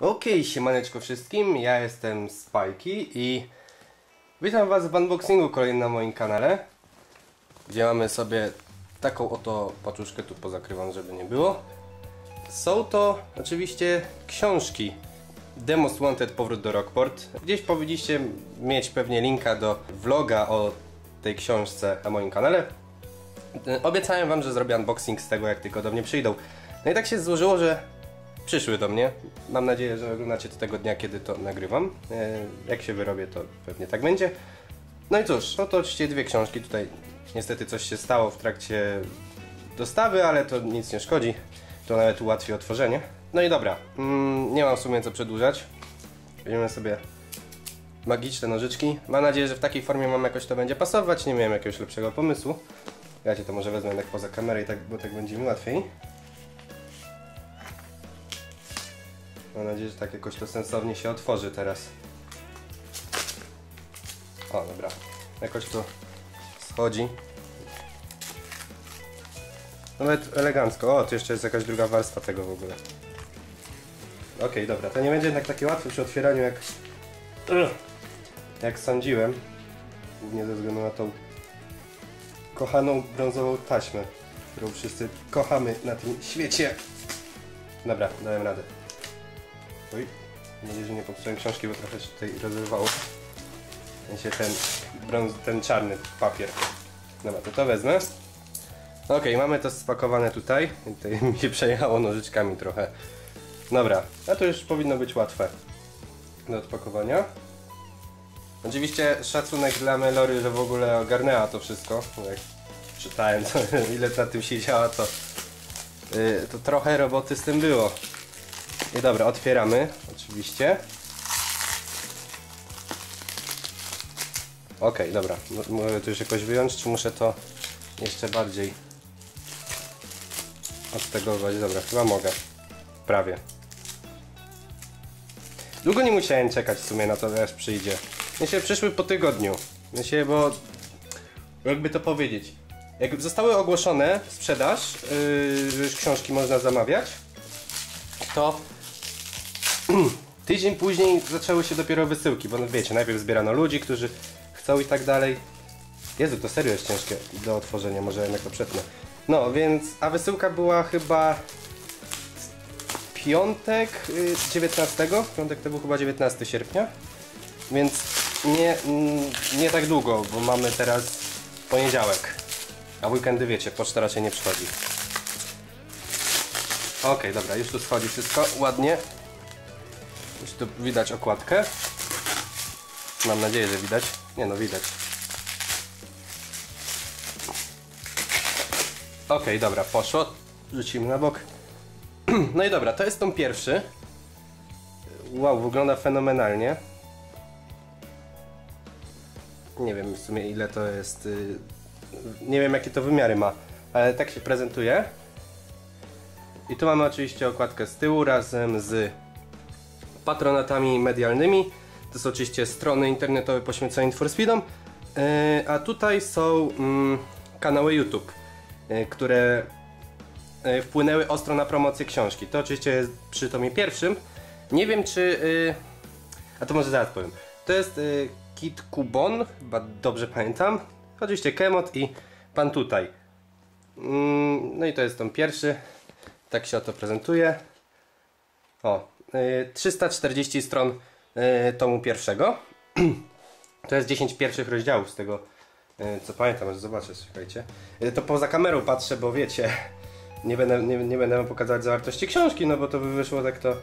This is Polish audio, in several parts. Okej, siemaneczko wszystkim, ja jestem Spajki i witam was w unboxingu kolejnym na moim kanale, gdzie mamy sobie taką oto paczuszkę, tu pozakrywam, żeby nie było. Są to oczywiście książki The Most Wanted: Powrót do Rockport. Gdzieś powinniście mieć pewnie linka do vloga o tej książce na moim kanale. Obiecałem wam, że zrobię unboxing z tego, jak tylko do mnie przyjdą. No i tak się złożyło, że przyszły do mnie. Mam nadzieję, że oglądacie to tego dnia, kiedy to nagrywam. Jak się wyrobię, to pewnie tak będzie. No i cóż, no to oczywiście dwie książki. Tutaj niestety coś się stało w trakcie dostawy, ale to nic nie szkodzi. To nawet ułatwi otworzenie. No i dobra, nie mam w sumie co przedłużać. Weźmiemy sobie magiczne nożyczki. Mam nadzieję, że w takiej formie mam jakoś to będzie pasować. Nie miałem jakiegoś lepszego pomysłu. Ja cię to może wezmę tak poza kamerę, i tak, bo tak będzie mi łatwiej. Mam nadzieję, że tak jakoś to sensownie się otworzy teraz. O, dobra. Jakoś to schodzi. Nawet elegancko. O, tu jeszcze jest jakaś druga warstwa tego w ogóle. Okej, dobra. To nie będzie jednak takie łatwe przy otwieraniu, jak sądziłem. Głównie ze względu na tą kochaną brązową taśmę, którą wszyscy kochamy na tym świecie. Dobra, dałem radę. Oj, mam nadzieję, że nie popsułem książki, bo trochę się tutaj rozrywało. Ten czarny papier. Dobra, to wezmę. Okej, mamy to spakowane tutaj. Tutaj mi się przejechało nożyczkami trochę. Dobra, a to już powinno być łatwe do odpakowania. Oczywiście szacunek dla Melory, że w ogóle ogarnęła to wszystko. Jak czytałem, to, ile na tym siedziała, to trochę roboty z tym było. I dobra, otwieramy oczywiście. Okej, dobra. Mogę to już jakoś wyjąć, czy muszę to jeszcze bardziej odtegować? Dobra, chyba mogę. Prawie. Długo nie musiałem czekać w sumie na to, aż przyjdzie. Mnie się przyszły po tygodniu. Bo jakby to powiedzieć. Jak zostały ogłoszone w sprzedaż, że już książki można zamawiać, to tydzień później zaczęły się dopiero wysyłki, bo no wiecie, najpierw zbierano ludzi, którzy chcą i tak dalej. Jezu, to serio jest ciężkie do otworzenia, może jednak to przetnę. No więc, a wysyłka była chyba piątek 19, piątek to był chyba 19 sierpnia, więc nie tak długo, bo mamy teraz poniedziałek, a weekendy wiecie, poczta raczej nie przychodzi. Okej, dobra, już tu schodzi wszystko ładnie. Już tu widać okładkę. Mam nadzieję, że widać. Nie no, widać. Okej, dobra, poszło. Rzucimy na bok. No i dobra, to jest ten pierwszy. Wow, wygląda fenomenalnie. Nie wiem w sumie ile to jest. Nie wiem jakie to wymiary ma, ale tak się prezentuje. I tu mamy oczywiście okładkę z tyłu razem z patronatami medialnymi. To są oczywiście strony internetowe poświęcone Need For Speedom. A tutaj są kanały YouTube, które wpłynęły ostro na promocję książki. To oczywiście jest przy tomie pierwszym. Nie wiem czy... a to może zaraz powiem. To jest KidKobon, chyba dobrze pamiętam. Oczywiście Kemot i pan tutaj. No i to jest tom pierwszy. Tak się oto prezentuje. O, 340 stron tomu pierwszego. To jest 10 pierwszych rozdziałów z tego, co pamiętam, może zobaczę, słuchajcie. To poza kamerą patrzę, bo wiecie, nie będę wam pokazywać zawartości książki, no bo to by wyszło tak to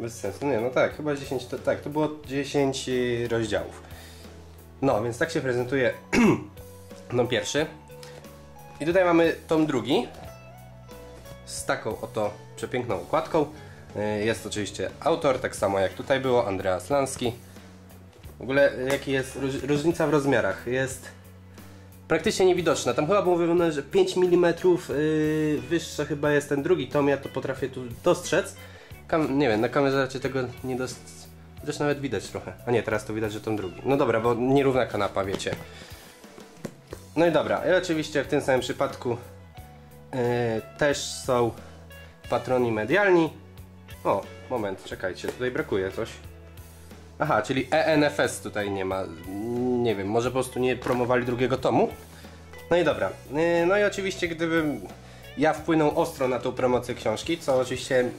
bez sensu. Nie, no tak, chyba 10, to, tak, to było 10 rozdziałów. No, więc tak się prezentuje tom pierwszy. I tutaj mamy tom drugi. Z taką oto przepiękną okładką. Jest oczywiście autor, tak samo jak tutaj było, Andreas Slanski. W ogóle jaki jest różnica w rozmiarach? Jest praktycznie niewidoczna. Tam chyba było mówione, że 5 mm wyższa chyba jest ten drugi tom, ja to potrafię tu dostrzec. Nie wiem, na kamerze raczej tego nie dostrzec. Zresztą nawet widać trochę. A nie, teraz to widać, że tom drugi. No dobra, bo nierówna kanapa, wiecie. No i dobra, i oczywiście w tym samym przypadku też są patroni medialni. O, Moment, czekajcie, tutaj brakuje coś. Aha, czyli ENFS tutaj nie ma. Nie wiem, może po prostu nie promowali drugiego tomu. No i dobra. No i oczywiście gdybym ja wpłynął ostro na tą promocję książki, co oczywiście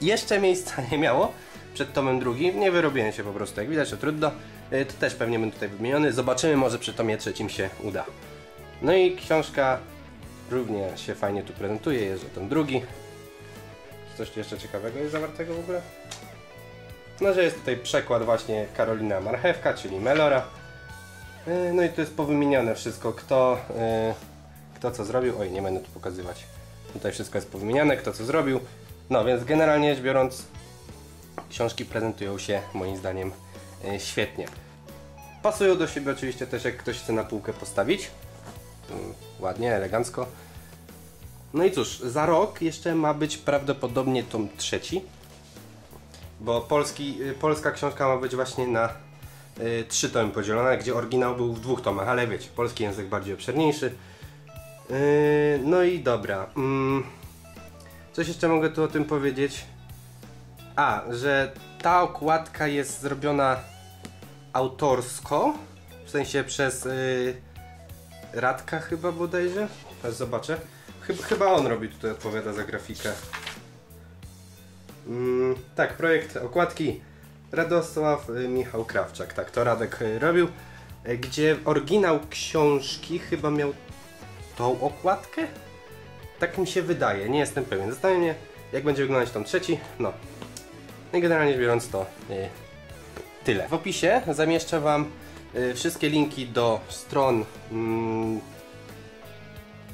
jeszcze miejsca nie miało przed tomem drugim, nie wyrobiłem się po prostu, jak widać, to trudno. To też pewnie bym tutaj wymieniony. Zobaczymy, może przy tomie trzecim się uda. No i książka równie się fajnie tu prezentuje, jest o tom drugi. Coś jeszcze ciekawego jest zawartego w ogóle? No, że jest tutaj przekład właśnie Karolina Marchewka, czyli Melora. No i tu jest powymienione wszystko, kto co zrobił. Oj, nie będę tu pokazywać. Tutaj wszystko jest powymieniane, kto co zrobił. No więc generalnie rzecz biorąc, książki prezentują się moim zdaniem świetnie. Pasują do siebie oczywiście też, jak ktoś chce na półkę postawić. Ładnie, elegancko. No i cóż, za rok jeszcze ma być prawdopodobnie tom trzeci, bo polska książka ma być właśnie na trzy tomy podzielona, gdzie oryginał był w dwóch tomach, ale wiecie, polski język bardziej obszerniejszy. No i dobra, coś jeszcze mogę tu o tym powiedzieć. A, że ta okładka jest zrobiona autorsko, w sensie przez Radka chyba bodajże, aż zobaczę. Chyba on robi tutaj, odpowiada za grafikę. Tak, projekt okładki Radosław Michał Krawczak, tak, to Radek robił. Gdzie oryginał książki chyba miał tą okładkę? Tak mi się wydaje, nie jestem pewien. Zastanawiam się, jak będzie wyglądać tom trzeci. No i generalnie biorąc to tyle. W opisie zamieszczę wam wszystkie linki do stron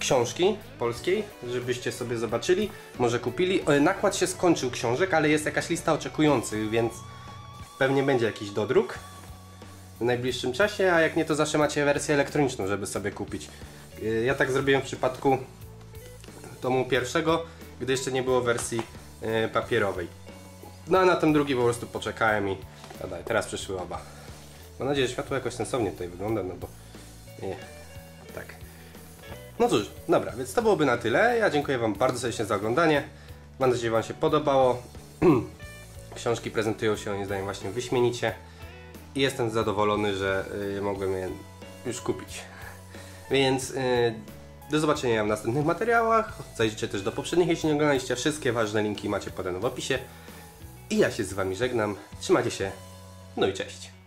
książki polskiej, żebyście sobie zobaczyli, może kupili. Nakład się skończył książek, ale jest jakaś lista oczekujących, więc pewnie będzie jakiś dodruk w najbliższym czasie, a jak nie, to zawsze macie wersję elektroniczną, żeby sobie kupić. Ja tak zrobiłem w przypadku tomu pierwszego, gdy jeszcze nie było wersji papierowej. No a na ten drugi po prostu poczekałem i teraz przyszły oba. Mam nadzieję, że światło jakoś sensownie tutaj wygląda, no bo nie, tak. No cóż, dobra, więc to byłoby na tyle. Ja dziękuję wam bardzo serdecznie za oglądanie. Mam nadzieję, że wam się podobało. Książki prezentują się moim zdaniem właśnie wyśmienicie. I jestem zadowolony, że mogłem je już kupić. Więc do zobaczenia w następnych materiałach. Zajrzyjcie też do poprzednich, jeśli nie oglądaliście. Wszystkie ważne linki macie podane w opisie. I ja się z wami żegnam. Trzymajcie się, no i cześć.